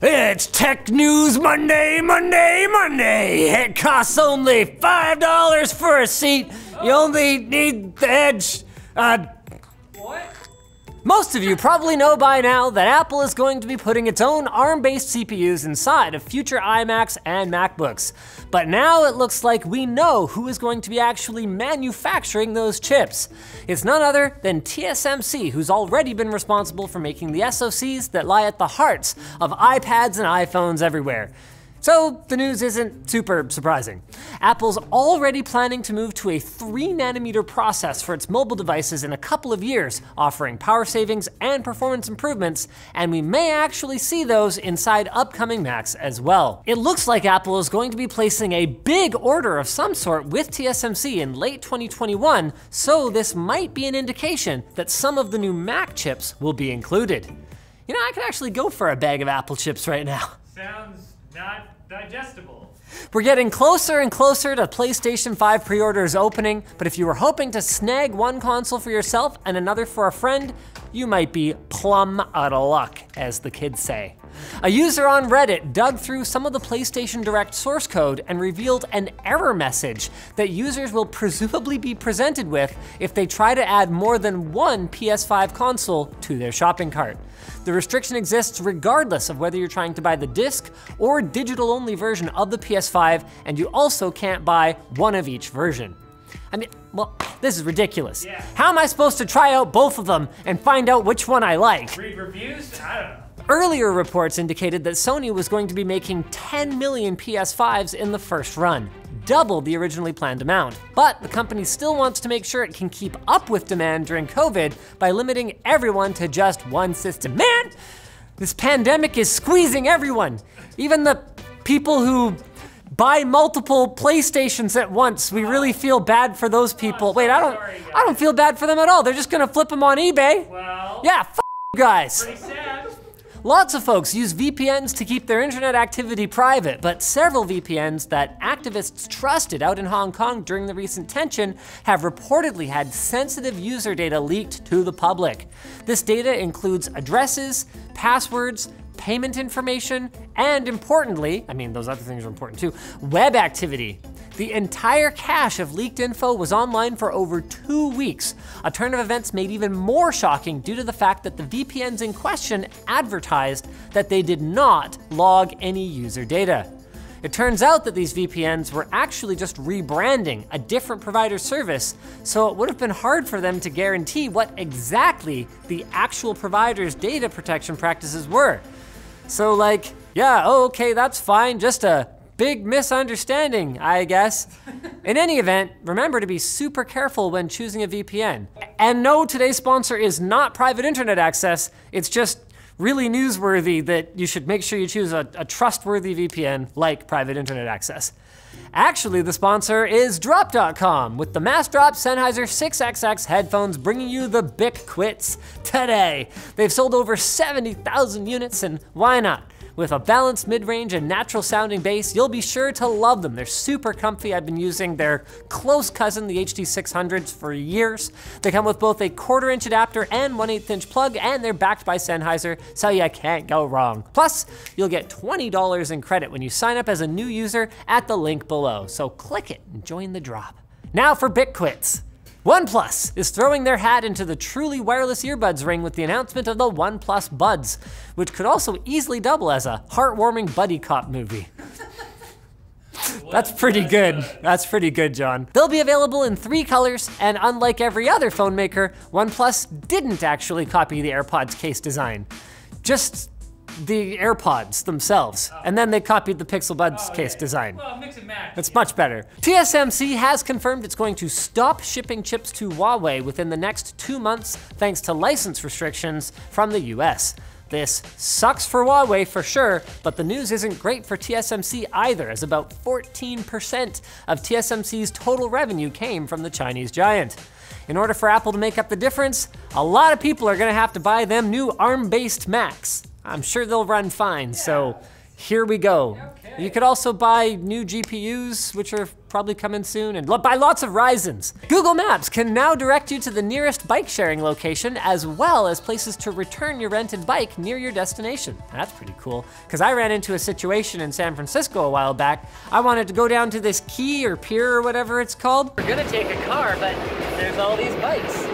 It's Tech News Monday, Monday! It costs only $5 for a seat. You only need the edge. What? Most of you probably know by now that Apple is going to be putting its own ARM-based CPUs inside of future iMacs and MacBooks. But now it looks like we know who is going to be actually manufacturing those chips. It's none other than TSMC, who's already been responsible for making the SoCs that lie at the hearts of iPads and iPhones everywhere. So the news isn't super surprising. Apple's already planning to move to a 3nm process for its mobile devices in a couple of years, offering power savings and performance improvements, and we may actually see those inside upcoming Macs as well. It looks like Apple is going to be placing a big order of some sort with TSMC in late 2021, so this might be an indication that some of the new Mac chips will be included. You know, I could actually go for a bag of Apple chips right now. Sounds not digestible. We're getting closer and closer to PlayStation 5 pre-orders opening, but if you were hoping to snag one console for yourself and another for a friend, you might be plumb out of luck, as the kids say. A user on Reddit dug through some of the PlayStation Direct source code and revealed an error message that users will presumably be presented with if they try to add more than one PS5 console to their shopping cart. The restriction exists regardless of whether you're trying to buy the disc or digital-only version of the PS5, and you also can't buy one of each version. I mean, well, this is ridiculous. Yeah. How am I supposed to try out both of them and find out which one I like? Read reviews? I don't know. Earlier reports indicated that Sony was going to be making 10 million PS5s in the first run, double the originally planned amount. But the company still wants to make sure it can keep up with demand during COVID by limiting everyone to just one system. Man, this pandemic is squeezing everyone, even the people who buy multiple PlayStations at once. We really feel bad for those people. Wait, I don't feel bad for them at all. They're just gonna flip them on eBay. Well, yeah, f you guys. Pretty sad. Lots of folks use VPNs to keep their internet activity private, but several VPNs that activists trusted out in Hong Kong during the recent tension have reportedly had sensitive user data leaked to the public. This data includes addresses, passwords, payment information, and importantly, I mean, those other things are important too, web activity. The entire cache of leaked info was online for over 2 weeks, a turn of events made even more shocking due to the fact that the VPNs in question advertised that they did not log any user data. It turns out that these VPNs were actually just rebranding a different provider's service, so it would have been hard for them to guarantee what exactly the actual provider's data protection practices were. So like, yeah, oh, okay, that's fine, just a big misunderstanding, I guess. In any event, remember to be super careful when choosing a VPN. And no, today's sponsor is not Private Internet Access. It's just really newsworthy that you should make sure you choose a trustworthy VPN like Private Internet Access. Actually, the sponsor is drop.com, with the Massdrop Sennheiser 6xx headphones bringing you the Bic Quits today. They've sold over 70,000 units, and why not? With a balanced mid-range and natural sounding bass, you'll be sure to love them. They're super comfy. I've been using their close cousin, the HT600s, for years. They come with both a 1/4-inch adapter and 1/8-inch plug, and they're backed by Sennheiser, so you can't go wrong. Plus, you'll get $20 in credit when you sign up as a new user at the link below. So click it and join the drop. Now for Bic Quits. OnePlus is throwing their hat into the truly wireless earbuds ring with the announcement of the OnePlus Buds, which could also easily double as a heartwarming buddy cop movie. That's pretty good. That's pretty good, John. They'll be available in 3 colors, and unlike every other phone maker, OnePlus didn't actually copy the AirPods case design. Just the AirPods themselves, and then they copied the Pixel Buds case design. Well, mix and match. That's much better. TSMC has confirmed it's going to stop shipping chips to Huawei within the next 2 months, thanks to license restrictions from the US. This sucks for Huawei for sure, but the news isn't great for TSMC either, as about 14% of TSMC's total revenue came from the Chinese giant. In order for Apple to make up the difference, a lot of people are gonna have to buy them new ARM-based Macs. I'm sure they'll run fine, so Here we go. Okay. You could also buy new GPUs, which are probably coming soon, and buy lots of Ryzens. Google Maps can now direct you to the nearest bike sharing location, as well as places to return your rented bike near your destination. That's pretty cool, because I ran into a situation in San Francisco a while back. I wanted to go down to this quay or pier or whatever it's called. We're gonna take a car, but there's all these bikes.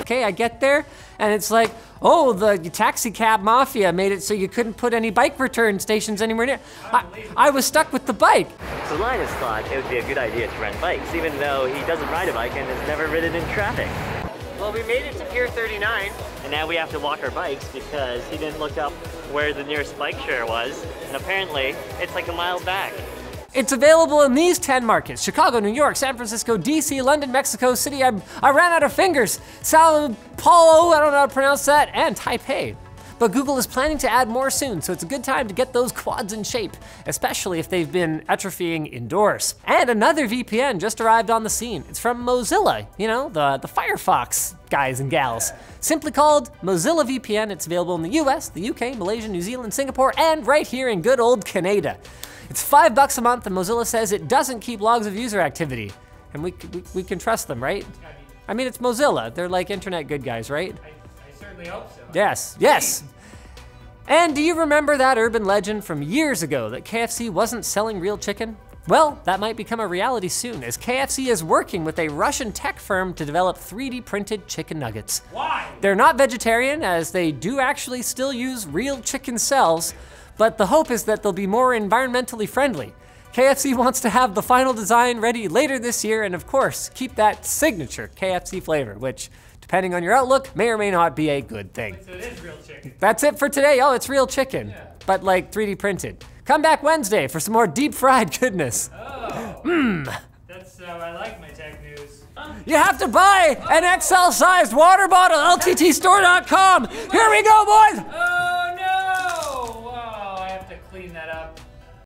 Okay, I get there, and it's like, oh, the taxi cab mafia made it so you couldn't put any bike return stations anywhere near. I was stuck with the bike. So Linus thought it would be a good idea to rent bikes, even though he doesn't ride a bike and has never ridden in traffic. Well, we made it to Pier 39, and now we have to walk our bikes because he didn't look up where the nearest bike share was, and apparently it's like a mile back. It's available in these 10 markets: Chicago, New York, San Francisco, DC, London, Mexico City, I ran out of fingers, Sao Paulo, I don't know how to pronounce that, and Taipei. But Google is planning to add more soon, so it's a good time to get those quads in shape, especially if they've been atrophying indoors. And another VPN just arrived on the scene. It's from Mozilla, you know, the Firefox guys and gals. Simply called Mozilla VPN. It's available in the US, the UK, Malaysia, New Zealand, Singapore, and right here in good old Canada. It's $5 a month, and Mozilla says it doesn't keep logs of user activity. And we can trust them, right? I mean, it's Mozilla. They're like internet good guys, right? I certainly hope so. Yes, yes. And do you remember that urban legend from years ago that KFC wasn't selling real chicken? Well, that might become a reality soon, as KFC is working with a Russian tech firm to develop 3D printed chicken nuggets. Why? They're not vegetarian, as they do actually still use real chicken cells, but the hope is that they'll be more environmentally friendly. KFC wants to have the final design ready later this year, and of course, keep that signature KFC flavor, which, depending on your outlook, may or may not be a good thing. So it is real chicken. That's it for today. Oh, it's real chicken, yeah, but like 3D printed. Come back Wednesday for some more deep fried goodness. Oh, that's how I like my tech news. You have to buy an XL-sized water bottle, LTTstore.com. Here we go, boys. Oh no, wow, I have to clean that up.